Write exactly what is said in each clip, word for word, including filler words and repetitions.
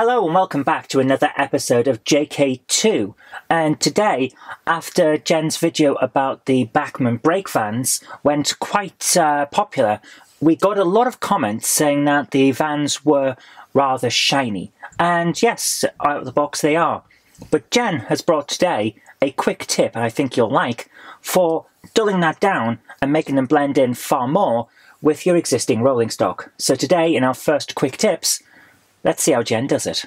Hello and welcome back to another episode of J K two, and today, after Jen's video about the Bachmann brake vans went quite uh, popular, we got a lot of comments saying that the vans were rather shiny, and yes, out of the box they are. But Jen has brought today a quick tip I think you'll like for dulling that down and making them blend in far more with your existing rolling stock. So today, in our first quick tips, let's see how Jen does it.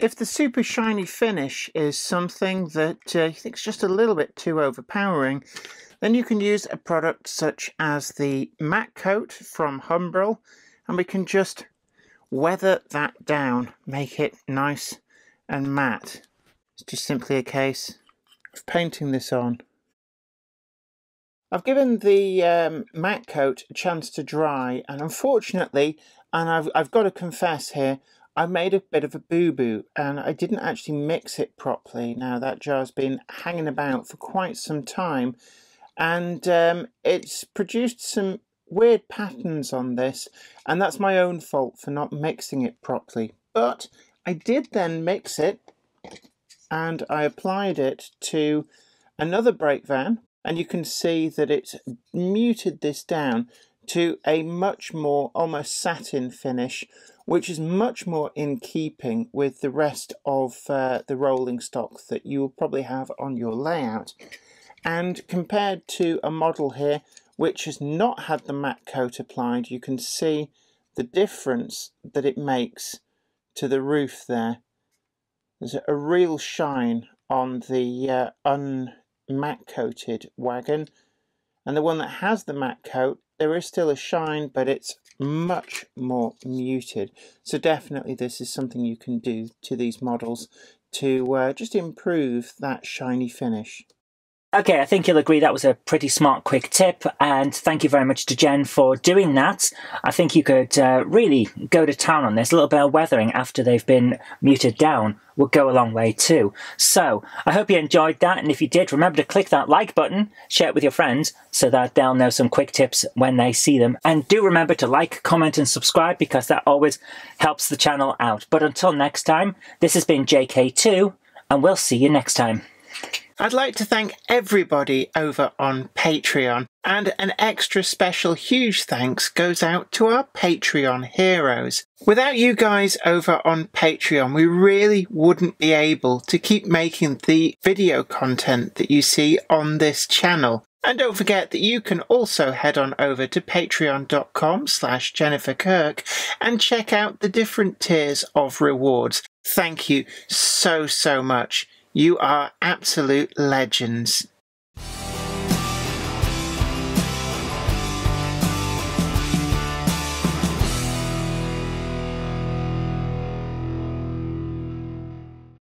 If the super shiny finish is something that uh, you think is just a little bit too overpowering, then you can use a product such as the matte coat from Humbrol, and we can just weather that down, make it nice and matte. It's just simply a case of painting this on. I've given the um, matte coat a chance to dry, and unfortunately, and I've, I've got to confess here, I made a bit of a boo-boo and I didn't actually mix it properly. Now that jar's been hanging about for quite some time, and um, it's produced some weird patterns on this, and that's my own fault for not mixing it properly. But I did then mix it, and I applied it to another brake van, and you can see that it's muted this down to a much more almost satin finish, which is much more in keeping with the rest of uh, the rolling stock that you will probably have on your layout. And compared to a model here which has not had the matte coat applied, you can see the difference that it makes to the roof there. There's a real shine on the uh, un matte coated wagon, and the one that has the matte coat, there is still a shine, but it's much more muted. So definitely this is something you can do to these models to uh, just improve that shiny finish. Okay, I think you'll agree that was a pretty smart quick tip, and thank you very much to Jen for doing that. I think you could uh, really go to town on this. A little bit of weathering after they've been muted down will go a long way too. So, I hope you enjoyed that, and if you did, remember to click that like button, share it with your friends so that they'll know some quick tips when they see them. And do remember to like, comment and subscribe, because that always helps the channel out. But until next time, this has been J K two, and we'll see you next time. I'd like to thank everybody over on Patreon, and an extra special huge thanks goes out to our Patreon heroes. Without you guys over on Patreon, we really wouldn't be able to keep making the video content that you see on this channel. And don't forget that you can also head on over to patreon.com slash Jennifer Kirk and check out the different tiers of rewards. Thank you so, so much. You are absolute legends.